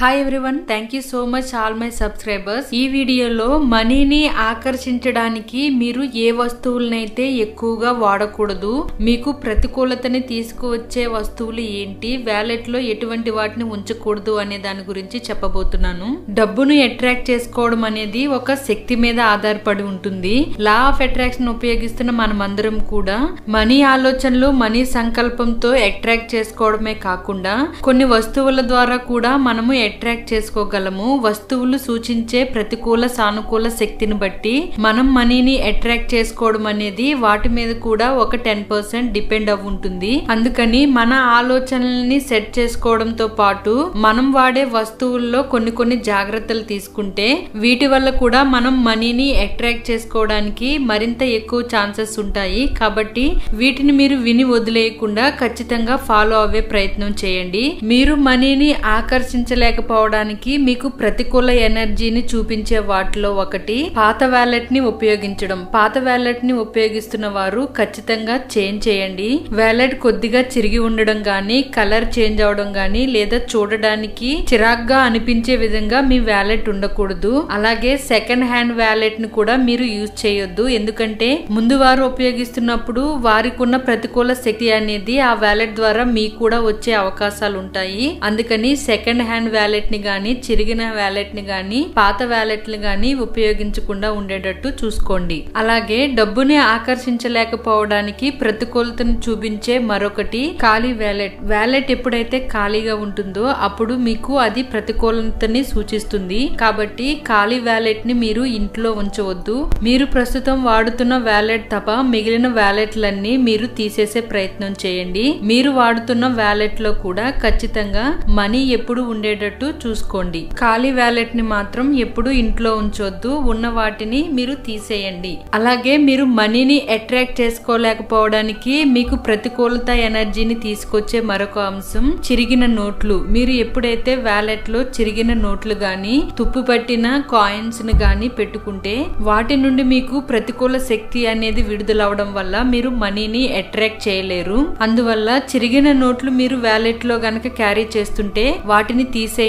Hi everyone, thank you so much all my subscribers. ఈ వీడియోలో మనీని ఆకర్షించడానికి మీరు ఏ వస్తువులనైతే ఎక్కువగా వాడకూడదు, మీకు ప్రతికూలతని తీసుకువచ్చే వస్తువులు ఏంటి, వ్యాలెట్ లో ఎటువంటి వాటిని ఉంచకూడదు అనే దాని గురించి చెప్పబోతున్నాను. డబ్బును అట్రాక్ట్ చేసుకోవడం అనేది ఒక శక్తి మీద ఆధారపడి ఉంటుంది. లా ఆఫ్ అట్రాక్షన్ ఉపయోగిస్తున్న మనమందరం కూడా మనీ ఆలోచనలు, మనీ సంకల్పంతో అట్రాక్ట్ చేసుకోవడమే కాకుండా కొన్ని వస్తువుల ద్వారా కూడా మనము అట్రాక్ట్ చేసుకోగలము. వస్తువులు సూచించే ప్రతికూల సానుకూల శక్తిని బట్టి మనం మనీని అట్రాక్ట్ చేసుకోవడం అనేది వాటి మీద కూడా ఒక 10% డిపెండ్ అవ్వు ఉంటుంది. అందుకని మన ఆలోచనల్ని సెట్ చేసుకోవడంతో పాటు మనం వాడే వస్తువుల్లో కొన్ని జాగ్రత్తలు తీసుకుంటే వీటి వల్ల కూడా మనం మనీని అట్రాక్ట్ చేసుకోవడానికి మరింత ఎక్కువ ఛాన్సెస్ ఉంటాయి. కాబట్టి వీటిని మీరు విని వదిలేయకుండా ఖచ్చితంగా ఫాలో అవ్వే ప్రయత్నం చేయండి. మీరు మనీని ఆకర్షించలేకపోవడానికి మీకు ప్రతికూల ఎనర్జీని చూపించే వాటిలో ఒకటి పాత వ్యాలెట్ ని ఉపయోగించడం. పాత వ్యాలెట్ ని ఉపయోగిస్తున్న వారు ఖచ్చితంగా చేంజ్ చేయండి. వ్యాలెట్ కొద్దిగా చిరిగి ఉండడం గానీ, కలర్ చేంజ్ అవడం గానీ, లేదా చూడడానికి చిరాగ్గా అనిపించే విధంగా మీ వ్యాలెట్ ఉండకూడదు. అలాగే సెకండ్ హ్యాండ్ వ్యాలెట్ ని కూడా మీరు యూజ్ చేయొద్దు. ఎందుకంటే ముందు వారు ఉపయోగిస్తున్నప్పుడు వారికి ఉన్న ప్రతికూల శక్తి అనేది ఆ వ్యాలెట్ ద్వారా మీకు కూడా వచ్చే అవకాశాలు ఉంటాయి. అందుకని సెకండ్ హ్యాండ్ వ్యాలెట్ ని గాని, చిరిగిన వ్యాలెట్ ని గాని, పాత వ్యాలెట్ ని గాని ఉపయోగించకుండా ఉండేటట్టు చూసుకోండి. అలాగే డబ్బుని ఆకర్షించలేకపోవడానికి ప్రతికూలతను చూపించే మరొకటి ఖాళీ వ్యాలెట్. వ్యాలెట్ ఎప్పుడైతే ఖాళీగా ఉంటుందో అప్పుడు మీకు అది ప్రతికూలతని సూచిస్తుంది. కాబట్టి ఖాళీ వ్యాలెట్ ని మీరు ఇంట్లో ఉంచవద్దు. మీరు ప్రస్తుతం వాడుతున్న వ్యాలెట్ తప్ప మిగిలిన వ్యాలెట్లన్నీ మీరు తీసేసే ప్రయత్నం చేయండి. మీరు వాడుతున్న వ్యాలెట్ లో కూడా ఖచ్చితంగా మనీ ఎప్పుడు ఉండేటట్టు చూసుకోండి. ఖాళీ వ్యాలెట్ ని మాత్రం ఎప్పుడు ఇంట్లో ఉంచొద్దు. ఉన్న వాటిని మీరు తీసేయండి. అలాగే మీరు మనీని అట్రాక్ట్ చేసుకోలేకపోవడానికి మీకు ప్రతికూలత ఎనర్జీని తీసుకొచ్చే మరొక అంశం చిరిగిన నోట్లు. మీరు ఎప్పుడైతే వ్యాలెట్ లో చిరిగిన నోట్లు గాని, తుప్పు పట్టిన కాయిన్స్ ని గాని పెట్టుకుంటే వాటి నుండి మీకు ప్రతికూల శక్తి అనేది విడుదలవడం వల్ల మీరు మనీని అట్రాక్ట్ చేయలేరు. అందువల్ల చిరిగిన నోట్లు మీరు వ్యాలెట్ లో గనక క్యారీ చేస్తుంటే వాటిని తీసేయండి.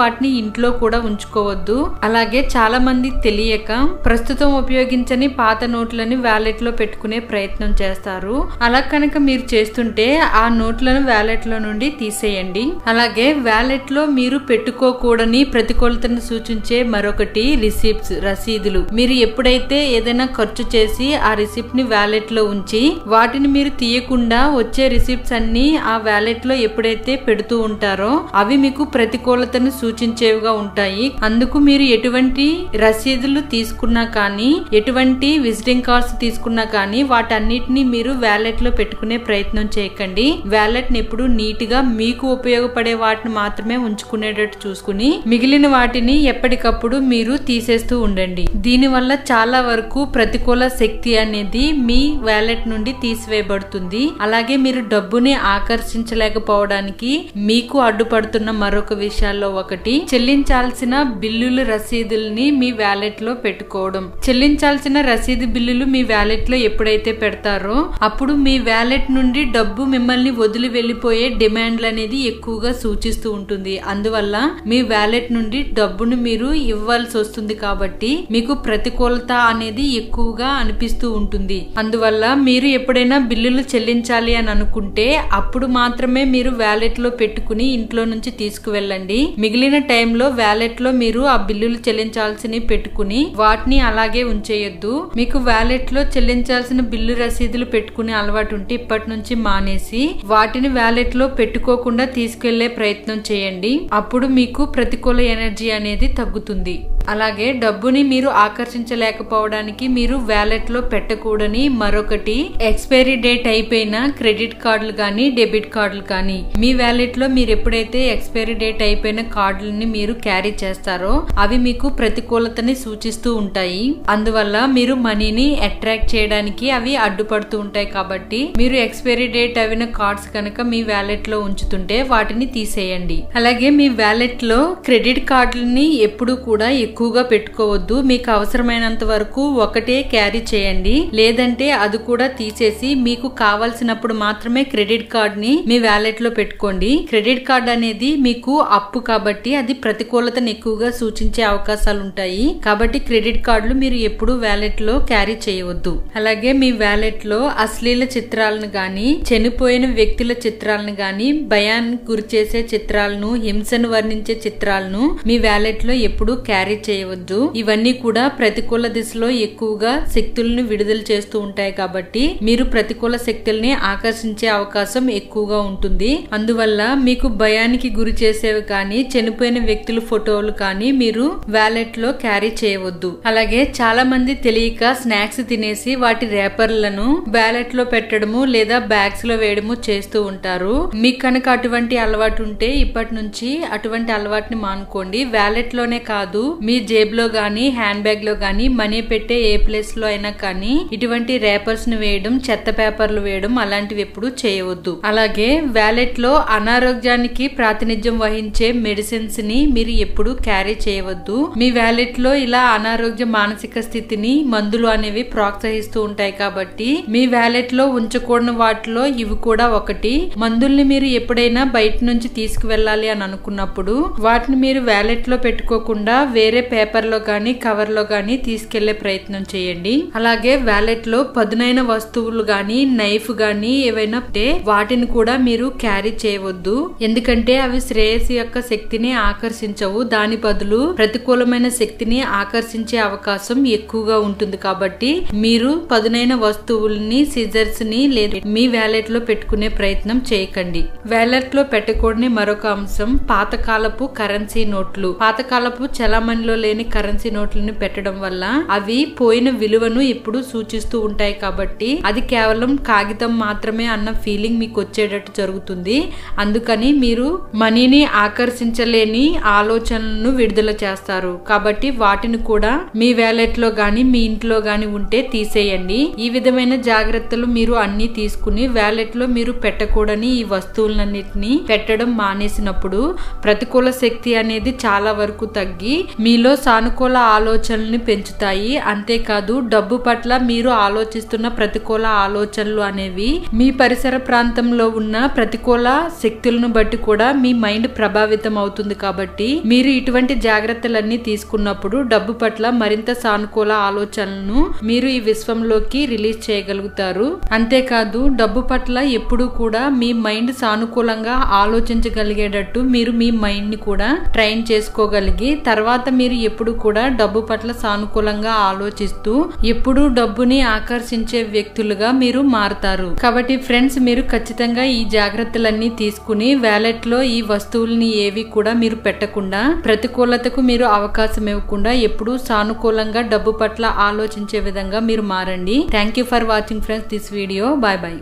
వాటిని ఇంట్లో కూడా ఉంచుకోవద్దు. అలాగే చాలా మంది తెలియక ప్రస్తుతం ఉపయోగించని పాత నోట్లని వ్యాలెట్ లో పెట్టుకునే ప్రయత్నం చేస్తారు. అలా కనుక మీరు చేస్తుంటే ఆ నోట్లను వ్యాలెట్ లో నుండి తీసేయండి. అలాగే వ్యాలెట్ లో మీరు పెట్టుకోకూడని ప్రతికూలతను సూచించే మరొకటి రిసిప్ట్స్, రసీదులు. మీరు ఎప్పుడైతే ఏదైనా ఖర్చు చేసి ఆ రిసిప్ట్ ని వ్యాలెట్ లో ఉంచి వాటిని మీరు తీయకుండా వచ్చే రిసిప్ట్స్ అన్ని ఆ వ్యాలెట్ లో ఎప్పుడైతే పెడుతూ ఉంటారో అవి మీకు ప్రతికూలతను సూచించేవిగా ఉంటాయి. అందుకు మీరు ఎటువంటి రసీదులు తీసుకున్నా కానీ, ఎటువంటి విజిటింగ్ కార్డ్స్ తీసుకున్నా కానీ వాటన్నిటిని మీరు వ్యాలెట్ లో పెట్టుకునే ప్రయత్నం చేయకండి. వ్యాలెట్ ని ఎప్పుడు నీట్ గా మీకు ఉపయోగపడే వాటిని మాత్రమే ఉంచుకునేటట్టు చూసుకుని మిగిలిన వాటిని ఎప్పటికప్పుడు మీరు తీసేస్తూ ఉండండి. దీనివల్ల చాలా వరకు ప్రతికూల శక్తి అనేది మీ వ్యాలెట్ నుండి తీసివేయబడుతుంది. అలాగే మీరు డబ్బుని ఆకర్షించలేకపోవడానికి మీకు అడ్డుపడుతున్న మరొక విషయాల్లో ఒకటి చెల్లించాల్సిన బిల్లుల రసీదుల్ని మీ వ్యాలెట్ లో పెట్టుకోవడం. చెల్లించాల్సిన రసీదు బిల్లులు మీ వ్యాలెట్ లో ఎప్పుడైతే పెడతారో అప్పుడు మీ వ్యాలెట్ నుండి డబ్బు మిమ్మల్ని వదిలి వెళ్లిపోయే డిమాండ్లు అనేది ఎక్కువగా సూచిస్తూ ఉంటుంది. అందువల్ల మీ వ్యాలెట్ నుండి డబ్బును మీరు ఇవ్వాల్సి వస్తుంది. కాబట్టి మీకు ప్రతికూలత అనేది ఎక్కువగా అనిపిస్తూ ఉంటుంది. అందువల్ల మీరు ఎప్పుడైనా బిల్లులు చెల్లించాలి అని అనుకుంటే అప్పుడు మాత్రమే మీరు వ్యాలెట్ లో పెట్టుకుని ఇంట్లో నుంచి తీసుకువెళ్ళండి. మిగిలిన టైంలో వ్యాలెట్ లో మీరు ఆ బిల్లులు చెల్లించాల్సినవి పెట్టుకుని వాటిని అలాగే ఉంచేయద్దు. మీకు వ్యాలెట్ లో చెల్లించాల్సిన బిల్లు రసీదులు పెట్టుకునే అలవాటు ఉంటే ఇప్పటి నుంచి మానేసి వాటిని వ్యాలెట్ లో పెట్టుకోకుండా తీసుకెళ్లే ప్రయత్నం చేయండి. అప్పుడు మీకు ప్రతికూల ఎనర్జీ అనేది తగ్గుతుంది. అలాగే డబ్బుని మీరు ఆకర్షించలేకపోవడానికి మీరు వ్యాలెట్ లో పెట్టకూడని మరొకటి ఎక్స్పైరీ డేట్ అయిపోయిన క్రెడిట్ కార్డులు కానీ, డెబిట్ కార్డులు కానీ. మీ వ్యాలెట్ లో మీరు ఎప్పుడైతే ఎక్స్పైరీ డేట్ అయిపోయిన కార్డులని మీరు క్యారీ చేస్తారో అవి మీకు ప్రతికూలతని సూచిస్తూ ఉంటాయి. అందువల్ల మీరు మనీని అట్రాక్ట్ చేయడానికి అవి అడ్డుపడుతూ ఉంటాయి. కాబట్టి మీరు ఎక్స్పైరీ డేట్ అయిన కార్డ్స్ కనుక మీ వ్యాలెట్ లో ఉంచుతుంటే వాటిని తీసేయండి. అలాగే మీ వ్యాలెట్ లో క్రెడిట్ కార్డులని ఎప్పుడు కూడా ఎక్కువగా పెట్టుకోవద్దు మీకు అవసరమైనంత వరకు ఒకటే క్యారీ చేయండి లేదంటే అది కూడా తీసేసి మీకు కావాల్సినప్పుడు మాత్రమే క్రెడిట్ కార్డ్ ని మీ వాలెట్ లో పెట్టుకోండి క్రెడిట్ కార్డ్ అనేది మీకు అప్పు కాబట్టి అది ప్రతికూలతను ఎక్కువగా సూచించే అవకాశాలు ఉంటాయి కాబట్టి క్రెడిట్ కార్డులు మీరు ఎప్పుడూ వాలెట్ లో క్యారీ చేయవద్దు అలాగే మీ వాలెట్ లో అశ్లీల చిత్రాలను గాని చనిపోయిన వ్యక్తుల చిత్రాలను గాని భయాన్ని గురిచేసే చిత్రాలను హింసను వర్ణించే చిత్రాలను మీ వాలెట్ లో ఎప్పుడూ క్యారీ చేయవద్దు ఇవన్నీ కూడా ప్రతికూల దిశలో ఎక్కువగా శక్తులను విడుదల చేస్తూ ఉంటాయి కాబట్టి మీరు ప్రతికూల శక్తుల్ని ఆకర్షించే అవకాశం ఎక్కువగా ఉంటుంది అందువల్ల మీకు భయానికి గురి చేసేవి కానీ చనిపోయిన వ్యక్తుల ఫోటోలు కానీ మీరు వాలెట్ లో క్యారీ చేయవద్దు అలాగే చాలా మంది తెలియక స్నాక్స్ తినేసి వాటి ర్యాపర్లను వాలెట్ లో పెట్టడము లేదా బ్యాగ్స్ లో వేయడము చేస్తూ ఉంటారు మీకు కనుక అటువంటి అలవాటు ఉంటే ఇప్పటి నుంచి అటువంటి అలవాటుని మానుకోండి వాలెట్ లోనే కాదు మీ జేబులో గానీ హ్యాండ్ బ్యాగ్ లో గానీ మనీ పెట్టే ఏ ప్లేస్ లో అయినా కానీ ఇటువంటి ర్యాపర్స్ ను వేయడం చెత్త పేపర్లు వేయడం అలాంటివి ఎప్పుడు చేయవద్దు అలాగే వాలెట్ లో అనారోగ్యానికి ప్రాతినిధ్యం వహించే మెడిసిన్స్ ని మీరు ఎప్పుడు క్యారీ చేయవద్దు మీ వాలెట్ లో ఇలా అనారోగ్య మానసిక స్థితిని మందులు అనేవి ప్రోత్సహిస్తూ ఉంటాయి కాబట్టి మీ వాలెట్ లో ఉంచకూడని వాటిలో ఇవి కూడా ఒకటి మందుల్ని మీరు ఎప్పుడైనా బయట నుంచి తీసుకువెళ్ళాలి అని అనుకున్నప్పుడు వాటిని మీరు వాలెట్ లో పెట్టుకోకుండా వేరే పేపర్ లో గానీ కవర్ లో గానీ తీసుకెళ్లే ప్రయత్నం చేయండి అలాగే వాలెట్ లో పదునైన వస్తువులు గానీ నైఫ్ గానీ ఏవైనా వాటిని కూడా మీరు క్యారీ చేయవద్దు ఎందుకంటే అవి శ్రేయస్సు యొక్క శక్తిని ఆకర్షించవు దాని బదులు ప్రతికూలమైన శక్తిని ఆకర్షించే అవకాశం ఎక్కువగా ఉంటుంది కాబట్టి మీరు పదునైన వస్తువుల్ని సిజర్స్ ని లేదా మీ వాలెట్ లో పెట్టుకునే ప్రయత్నం చేయకండి వాలెట్ లో పెట్టకూడని మరొక అంశం పాతకాలపు కరెన్సీ నోట్లు పాతకాలపు చలామణిలో లేని కరెన్సీ నోట్లను పెట్టడం వల్ల అవి పోయిన విలువను ఎప్పుడు సూచిస్తూ ఉంటాయి కాబట్టి అది కేవలం కాగితం మాత్రమే అన్న ఫీలింగ్ మీకు వచ్చేటట్టు జరుగుతుంది అందుకని మీరు మనీని ఆకర్షించలేని ఆలోచనలను విడుదల చేస్తారు కాబట్టి వాటిని కూడా మీ వాలెట్ లో గాని మీ ఇంట్లో గాని ఉంటే తీసేయండి ఈ విధమైన జాగ్రత్తలు మీరు అన్ని తీసుకుని వాలెట్ లో మీరు పెట్టకూడని ఈ వస్తువులన్నిటిని పెట్టడం మానేసినప్పుడు ప్రతికూల శక్తి అనేది చాలా వరకు తగ్గి మీలో సానుకూల ఆలోచనల్ని పెంచుతాయి అంతేకాదు డబ్బు పట్ల మీరు ఆలోచిస్తున్న ప్రతికూల ఆలోచనలు అనేవి మీ పరిసర ప్రాంతంలో ఉన్న ప్రతికూల శక్తులను బట్టి కూడా మీ మైండ్ ప్రభావితం అవుతుంది కాబట్టి మీరు ఇటువంటి జాగ్రత్తలన్నీ తీసుకున్నప్పుడు డబ్బు పట్ల మరింత సానుకూల ఆలోచనలను మీరు ఈ విశ్వంలోకి రిలీజ్ చేయగలుగుతారు అంతేకాదు డబ్బు పట్ల ఎప్పుడూ కూడా మీ మైండ్ సానుకూలంగా ఆలోచించగలిగేటట్టు మీరు మీ మైండ్ ని కూడా ట్రైన్ చేసుకోగలిగి తర్వాత మీరు ఎప్పుడు కూడా డబ్బు పట్ల సానుకూలంగా ఆలోచిస్తూ ఎప్పుడూ డబ్బుని ఆకర్షించే వ్యక్తులుగా మీరు మారుతారు కాబట్టి ఫ్రెండ్స్ మీరు ఖచ్చితంగా ఈ జాగ్రత్తలన్నీ తీసుకుని వాలెట్ లో ఈ వస్తువుల్ని ఏవి కూడా మీరు పెట్టకుండా ప్రతికూలతకు మీరు అవకాశం ఇవ్వకుండా ఎప్పుడూ సానుకూలంగా డబ్బు పట్ల ఆలోచించే విధంగా మీరు మారండి thank you for watching friends this video bye bye.